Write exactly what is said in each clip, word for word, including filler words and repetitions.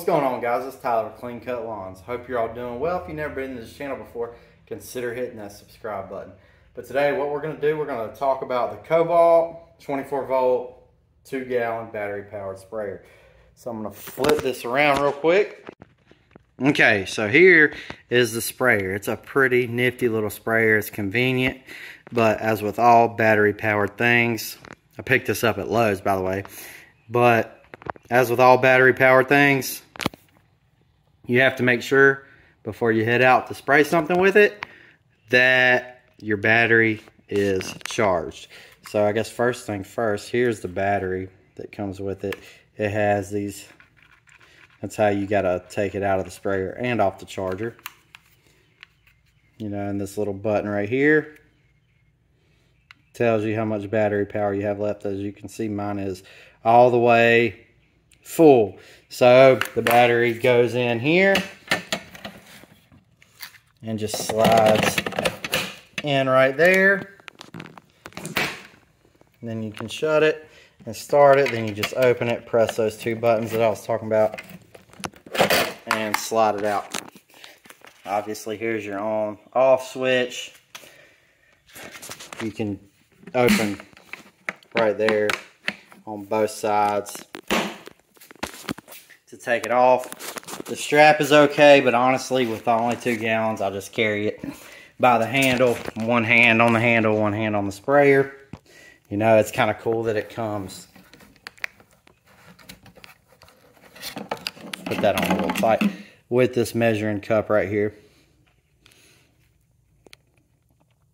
What's going on, guys? It's Tyler with Clean Cut Lawns. Hope you're all doing well. If you've never been to this channel before, consider hitting that subscribe button. But today what we're going to do, we're going to talk about the Kobalt twenty-four volt two gallon battery powered sprayer. So I'm going to flip this around real quick. Okay, so here is the sprayer. It's a pretty nifty little sprayer. It's convenient, but as with all battery powered things, I picked this up at Lowe's, by the way, but as with all battery powered things, you have to make sure before you head out to spray something with it that your battery is charged. So I guess first thing first, here's the battery that comes with it. It has these, that's how you gotta take it out of the sprayer and off the charger. You know, and this little button right here tells you how much battery power you have left. As you can see, mine is all the way full. So the battery goes in here and just slides in right there, and then you can shut it and start it. Then you just open it, press those two buttons that I was talking about, and slide it out. Obviously here's your on off switch. You can open right there on both sides to take it off. The strap is okay, but honestly, with only two gallons, I'll just carry it by the handle. One hand on the handle, one hand on the sprayer. You know, it's kind of cool that it comes. Put that on a little tight with this measuring cup right here.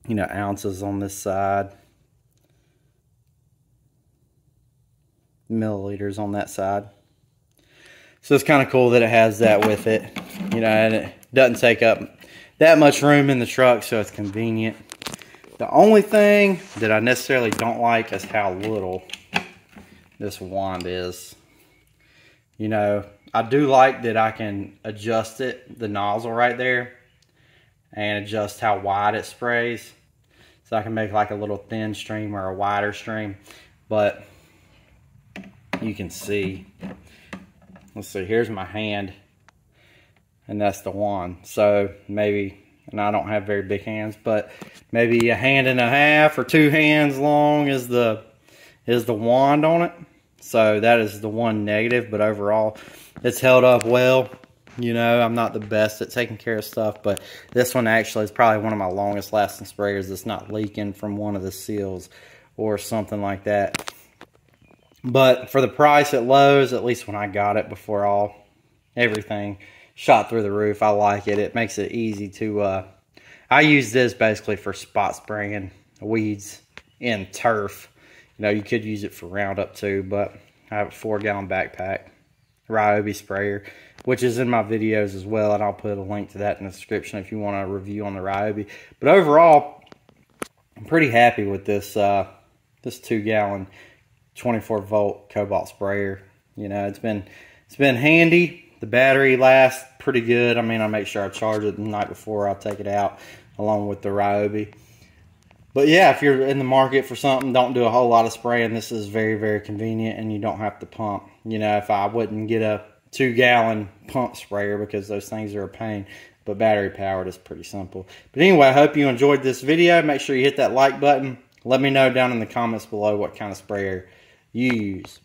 You know, ounces on this side, milliliters on that side. So it's kind of cool that it has that with it, you know, and it doesn't take up that much room in the truck, so it's convenient. The only thing that I necessarily don't like is how little this wand is. You know, I do like that I can adjust it, the nozzle right there, and adjust how wide it sprays. So I can make like a little thin stream or a wider stream, but you can see. Let's see, here's my hand, and that's the wand. So maybe, and I don't have very big hands, but maybe a hand and a half or two hands long is the is the wand on it. So that is the one negative, but overall, it's held up well. You know, I'm not the best at taking care of stuff, but this one actually is probably one of my longest lasting sprayers that's not leaking from one of the seals or something like that. But for the price at Lowe's, at least when I got it, before all everything shot through the roof, I like it. It makes it easy to, uh, I use this basically for spot spraying weeds in turf. You know, you could use it for Roundup too, but I have a four gallon backpack Ryobi sprayer, which is in my videos as well, and I'll put a link to that in the description if you want a review on the Ryobi. But overall, I'm pretty happy with this, uh, this two gallon twenty-four volt Kobalt sprayer. You know, it's been it's been handy. The battery lasts pretty good. I mean, I make sure I charge it the night before I take it out, along with the Ryobi. But yeah, if you're in the market for something, don't do a whole lot of spraying, this is very, very convenient, and you don't have to pump. You know, if I wouldn't get a two gallon pump sprayer because those things are a pain, but battery powered is pretty simple. But anyway, I hope you enjoyed this video. Make sure you hit that like button. Let me know down in the comments below what kind of sprayer you use.